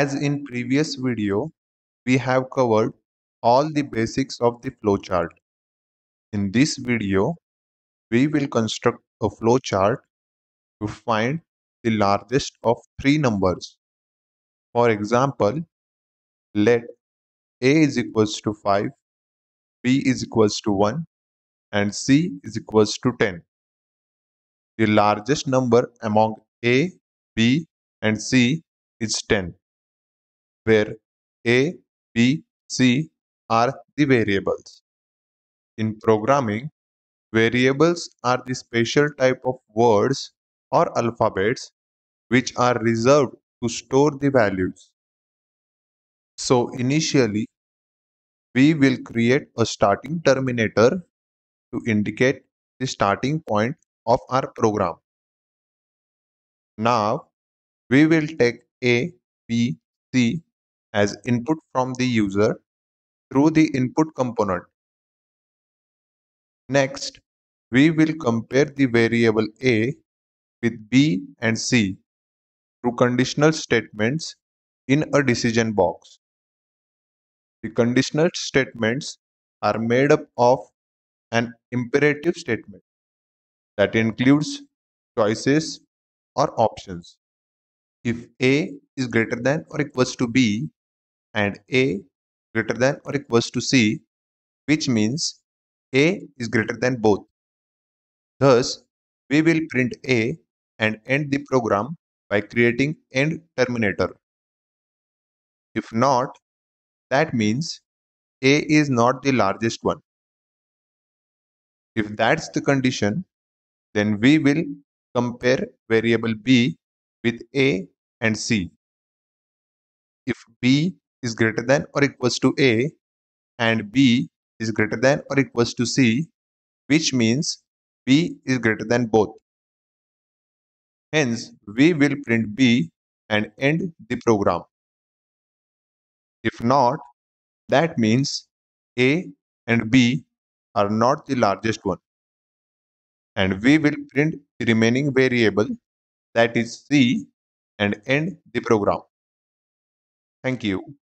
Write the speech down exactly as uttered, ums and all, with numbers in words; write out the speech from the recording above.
As in previous video, we have covered all the basics of the flowchart. In this video, we will construct a flowchart to find the largest of three numbers. For example, let A is equals to five, B is equals to one, and C is equals to ten. The largest number among A, B, and C is ten, where A, B, C are the variables. In programming, variables are the special type of words or alphabets which are reserved to store the values. So initially, we will create a starting terminator to indicate the starting point of our program. Now, we will take A, B, C as input from the user through the input component. Next, we will compare the variable A with B and C through conditional statements in a decision box. The conditional statements are made up of an imperative statement that includes choices or options. If A is greater than or equals to B and A greater than or equals to C, which means A is greater than both. Thus, we will print A and end the program by creating end terminator. If not, that means A is not the largest one. If that's the condition, then we will compare variable B with A and C. If B is greater than or equals to A and B is greater than or equals to C, which means B is greater than both. Hence, we will print B and end the program. If not, that means A and B are not the largest one. And we will print the remaining variable, that is C, and end the program. Thank you.